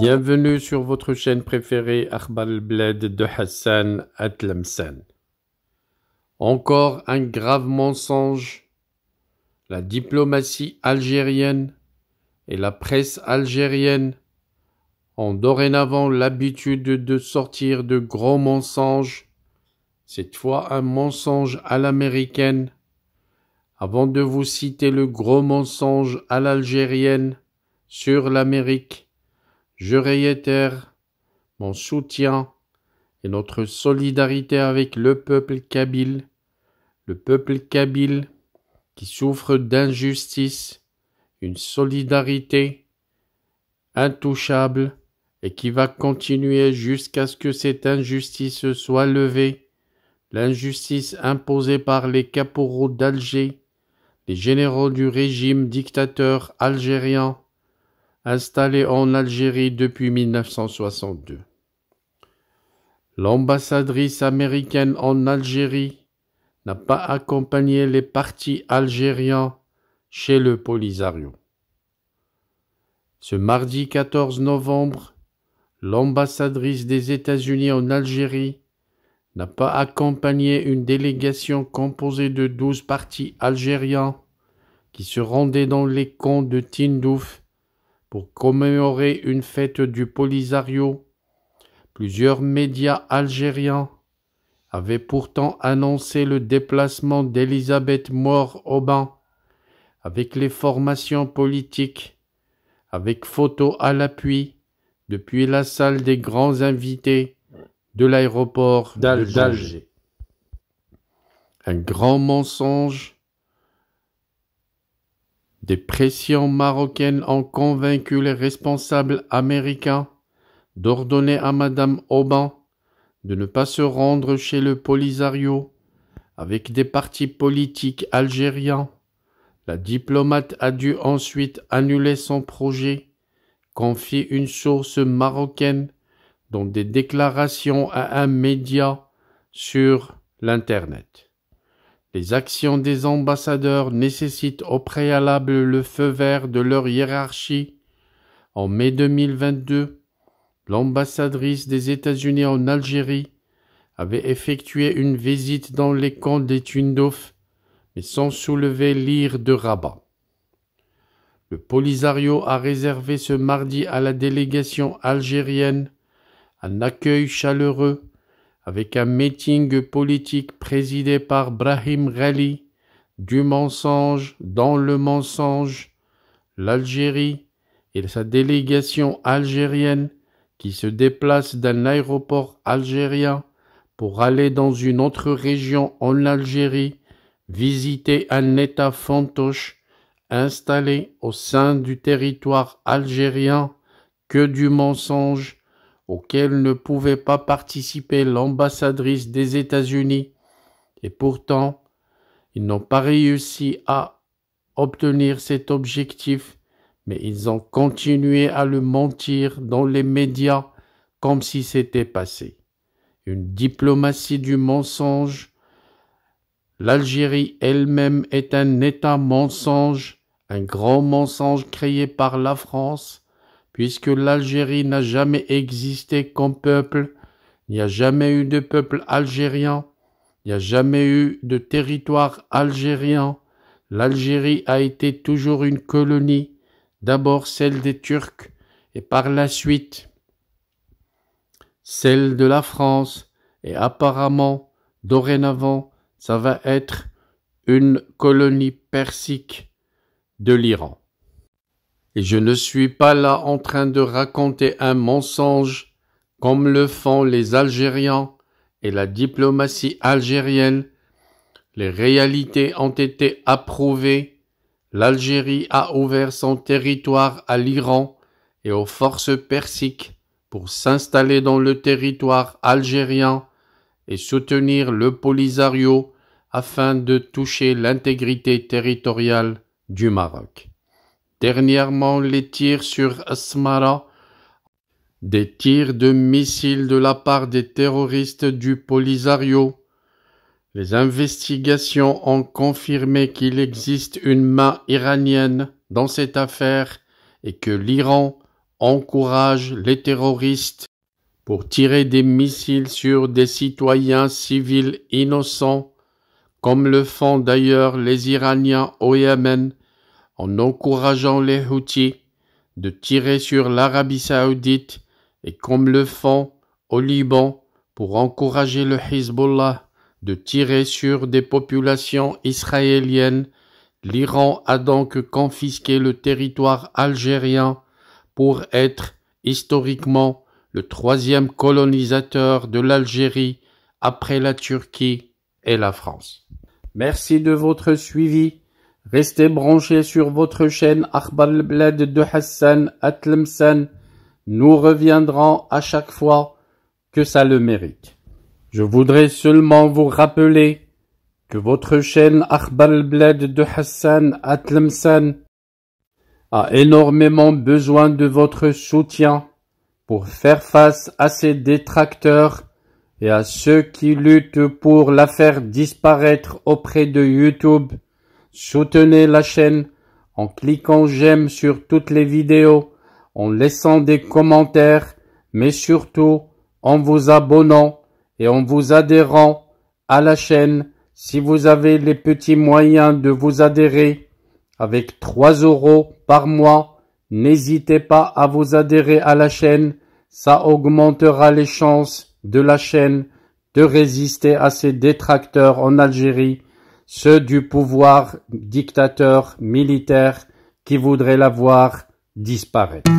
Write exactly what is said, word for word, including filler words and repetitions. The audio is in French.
Bienvenue sur votre chaîne préférée Akhbar Leblad de Hassan Atlamsan. Encore un grave mensonge. La diplomatie algérienne et la presse algérienne ont dorénavant l'habitude de sortir de gros mensonges, cette fois un mensonge à l'américaine. Avant de vous citer le gros mensonge à l'algérienne sur l'Amérique, je réitère mon soutien et notre solidarité avec le peuple kabyle, le peuple kabyle qui souffre d'injustice, une solidarité intouchable et qui va continuer jusqu'à ce que cette injustice soit levée, l'injustice imposée par les caporaux d'Alger, les généraux du régime dictateur algérien installé en Algérie depuis mille neuf cent soixante-deux. L'ambassadrice américaine en Algérie n'a pas accompagné les partis algériens chez le Polisario. Ce mardi quatorze novembre, l'ambassadrice des États-Unis en Algérie n'a pas accompagné une délégation composée de douze partis algériens qui se rendaient dans les camps de Tindouf pour commémorer une fête du Polisario. Plusieurs médias algériens avaient pourtant annoncé le déplacement d'Elisabeth Moore-Aubin avec les formations politiques, avec photos à l'appui, depuis la salle des grands invités de l'aéroport d'Alger. Un grand mensonge. Des pressions marocaines ont convaincu les responsables américains d'ordonner à Madame Aubin de ne pas se rendre chez le Polisario avec des partis politiques algériens. La diplomate a dû ensuite annuler son projet, confie une source marocaine dans des déclarations à un média sur l'Internet. Les actions des ambassadeurs nécessitent au préalable le feu vert de leur hiérarchie. En mai deux mille vingt-deux, l'ambassadrice des États-Unis en Algérie avait effectué une visite dans les camps des Tindouf, mais sans soulever l'ire de Rabat. Le Polisario a réservé ce mardi à la délégation algérienne un accueil chaleureux, avec un meeting politique présidé par Brahim Ghali. Du mensonge dans le mensonge, l'Algérie et sa délégation algérienne qui se déplace d'un aéroport algérien pour aller dans une autre région en Algérie, visiter un État fantoche installé au sein du territoire algérien que du mensonge, auquel ne pouvait pas participer l'ambassadrice des États-Unis, et pourtant, ils n'ont pas réussi à obtenir cet objectif, mais ils ont continué à le mentir dans les médias comme si c'était passé. Une diplomatie du mensonge. L'Algérie elle-même est un État mensonge, un grand mensonge créé par la France, puisque l'Algérie n'a jamais existé comme peuple, il n'y a jamais eu de peuple algérien, il n'y a jamais eu de territoire algérien. L'Algérie a été toujours une colonie, d'abord celle des Turcs et par la suite celle de la France. Et apparemment, dorénavant, ça va être une colonie persique de l'Iran. Et je ne suis pas là en train de raconter un mensonge comme le font les Algériens et la diplomatie algérienne. Les réalités ont été approuvées. L'Algérie a ouvert son territoire à l'Iran et aux forces persiques pour s'installer dans le territoire algérien et soutenir le Polisario afin de toucher l'intégrité territoriale du Maroc. Dernièrement, les tirs sur Asmara, des tirs de missiles de la part des terroristes du Polisario. Les investigations ont confirmé qu'il existe une main iranienne dans cette affaire et que l'Iran encourage les terroristes pour tirer des missiles sur des citoyens civils innocents, comme le font d'ailleurs les Iraniens au Yémen, en encourageant les Houthis de tirer sur l'Arabie saoudite et comme le font au Liban pour encourager le Hezbollah de tirer sur des populations israéliennes. L'Iran a donc confisqué le territoire algérien pour être historiquement le troisième colonisateur de l'Algérie après la Turquie et la France. Merci de votre suivi. Restez branchés sur votre chaîne Akhbar Leblad de Hassan Atlemsen. Nous reviendrons à chaque fois que ça le mérite. Je voudrais seulement vous rappeler que votre chaîne Akhbar Leblad de Hassan Atlemsen a énormément besoin de votre soutien pour faire face à ses détracteurs et à ceux qui luttent pour la faire disparaître auprès de YouTube. Soutenez la chaîne en cliquant j'aime sur toutes les vidéos, en laissant des commentaires, mais surtout en vous abonnant et en vous adhérant à la chaîne. Si vous avez les petits moyens de vous adhérer, avec trois euros par mois, n'hésitez pas à vous adhérer à la chaîne. Ça augmentera les chances de la chaîne de résister à ses détracteurs en Algérie, ceux du pouvoir dictateur militaire qui voudraient la voir disparaître.